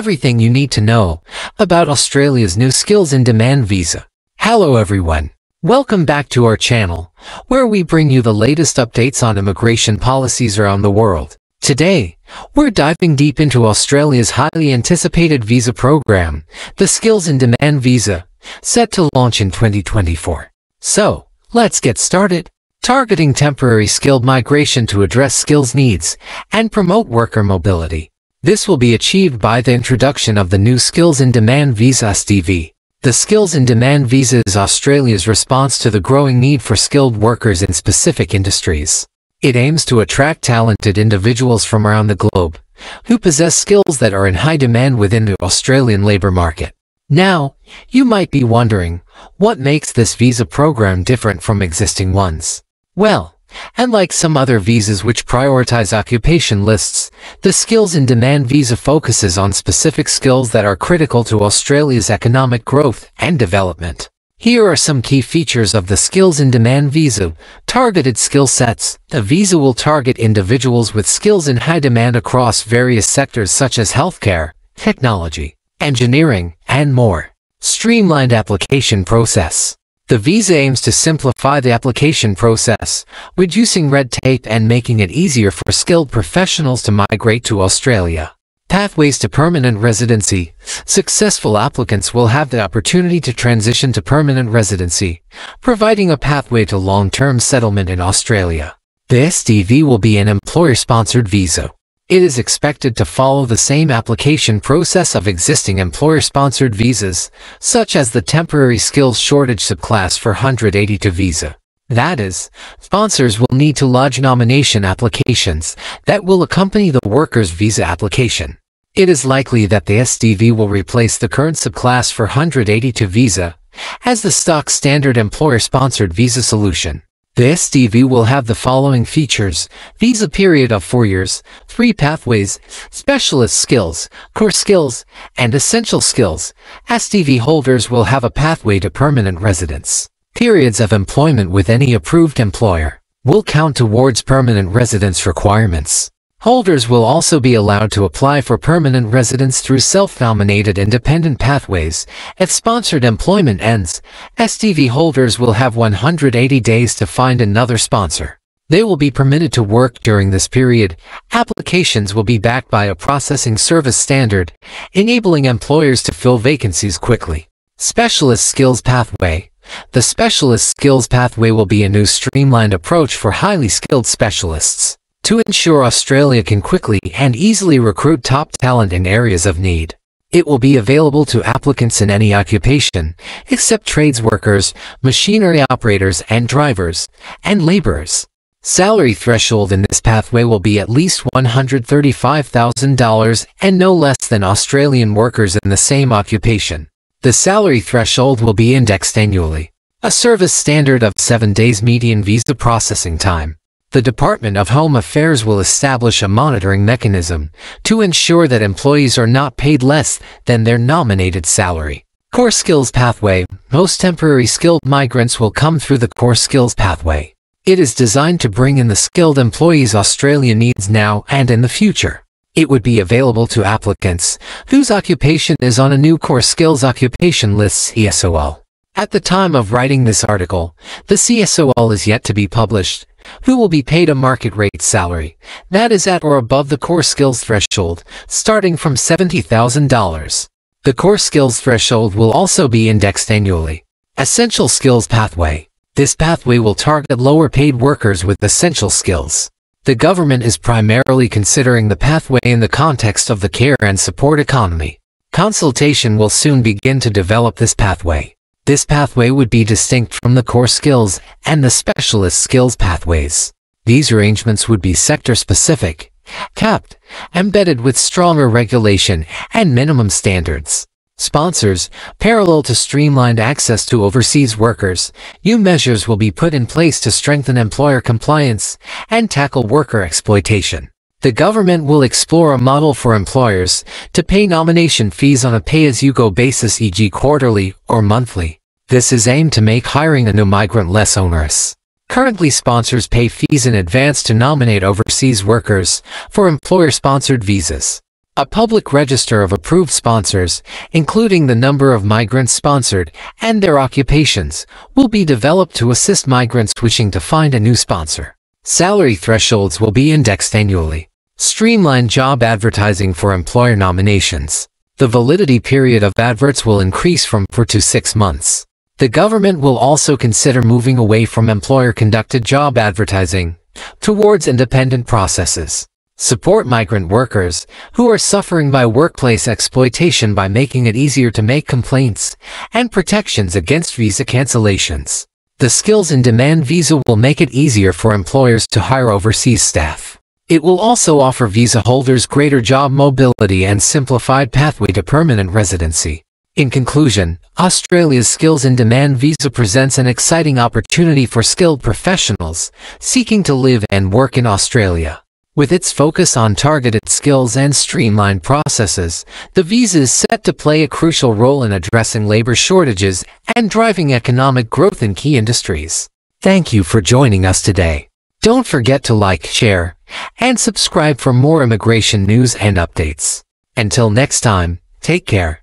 everything you need to know about Australia's new Skills in Demand Visa. Hello everyone, welcome back to our channel, where we bring you the latest updates on immigration policies around the world. Today, we're diving deep into Australia's highly anticipated visa program, the Skills in Demand Visa, set to launch in 2024. So, let's get started. Targeting temporary skilled migration to address skills needs and promote worker mobility. This will be achieved by the introduction of the new Skills in Demand Visa (SDV). The Skills in Demand Visa is Australia's response to the growing need for skilled workers in specific industries. It aims to attract talented individuals from around the globe who possess skills that are in high demand within the Australian labour market. Now, you might be wondering, what makes this visa program different from existing ones? Well, unlike some other visas which prioritize occupation lists, the Skills in Demand Visa focuses on specific skills that are critical to Australia's economic growth and development. Here are some key features of the Skills in Demand Visa. Targeted skill sets. The visa will target individuals with skills in high demand across various sectors such as healthcare, technology, engineering, and more. Streamlined application process. The visa aims to simplify the application process, reducing red tape and making it easier for skilled professionals to migrate to Australia. Pathways to permanent residency. Successful applicants will have the opportunity to transition to permanent residency, providing a pathway to long-term settlement in Australia. The SDV will be an employer-sponsored visa. It is expected to follow the same application process of existing employer-sponsored visas, such as the Temporary Skills Shortage Subclass 482 visa. That is, sponsors will need to lodge nomination applications that will accompany the worker's visa application. It is likely that the SDV will replace the current Subclass 482 visa as the stock standard employer-sponsored visa solution. The SDV will have the following features: visa period of 4 years, 3 pathways, specialist skills, core skills, and essential skills. SDV holders will have a pathway to permanent residence. Periods of employment with any approved employer will count towards permanent residence requirements. Holders will also be allowed to apply for permanent residence through self-nominated independent pathways. If sponsored employment ends, SDV holders will have 180 days to find another sponsor. They will be permitted to work during this period. Applications will be backed by a processing service standard, enabling employers to fill vacancies quickly. Specialist skills pathway. The specialist skills pathway will be a new streamlined approach for highly skilled specialists, to ensure Australia can quickly and easily recruit top talent in areas of need. It will be available to applicants in any occupation, except trades workers, machinery operators and drivers, and labourers. Salary threshold in this pathway will be at least $135,000 and no less than Australian workers in the same occupation. The salary threshold will be indexed annually. A service standard of 7 days median visa processing time. The Department of Home Affairs will establish a monitoring mechanism to ensure that employees are not paid less than their nominated salary. Core Skills Pathway. Most temporary skilled migrants will come through the Core Skills Pathway. It is designed to bring in the skilled employees Australia needs now and in the future. It would be available to applicants whose occupation is on a new Core Skills Occupation List (CSOL). At the time of writing this article, the CSOL is yet to be published, who will be paid a market rate salary that is at or above the core skills threshold, starting from $70,000. The core skills threshold will also be indexed annually. Essential skills pathway. This pathway will target lower paid workers with essential skills. The government is primarily considering the pathway in the context of the care and support economy. Consultation will soon begin to develop this pathway. This pathway would be distinct from the core skills and the specialist skills pathways. These arrangements would be sector-specific, capped, embedded with stronger regulation and minimum standards. Sponsors, parallel to streamlined access to overseas workers, new measures will be put in place to strengthen employer compliance and tackle worker exploitation. The government will explore a model for employers to pay nomination fees on a pay-as-you-go basis, e.g. quarterly or monthly. This is aimed to make hiring a new migrant less onerous. Currently, sponsors pay fees in advance to nominate overseas workers for employer-sponsored visas. a public register of approved sponsors, including the number of migrants sponsored and their occupations, will be developed to assist migrants wishing to find a new sponsor. Salary thresholds will be indexed annually. Streamlined job advertising for employer nominations. The validity period of adverts will increase from 4 to 6 months. The government will also consider moving away from employer-conducted job advertising towards independent processes. Support migrant workers who are suffering by workplace exploitation by making it easier to make complaints and protections against visa cancellations. The Skills in Demand Visa will make it easier for employers to hire overseas staff. It will also offer visa holders greater job mobility and simplified pathway to permanent residency. In conclusion, Australia's Skills in Demand Visa presents an exciting opportunity for skilled professionals seeking to live and work in Australia. With its focus on targeted skills and streamlined processes, the visa is set to play a crucial role in addressing labour shortages and driving economic growth in key industries. Thank you for joining us today. Don't forget to like, share, and subscribe for more immigration news and updates. Until next time, take care.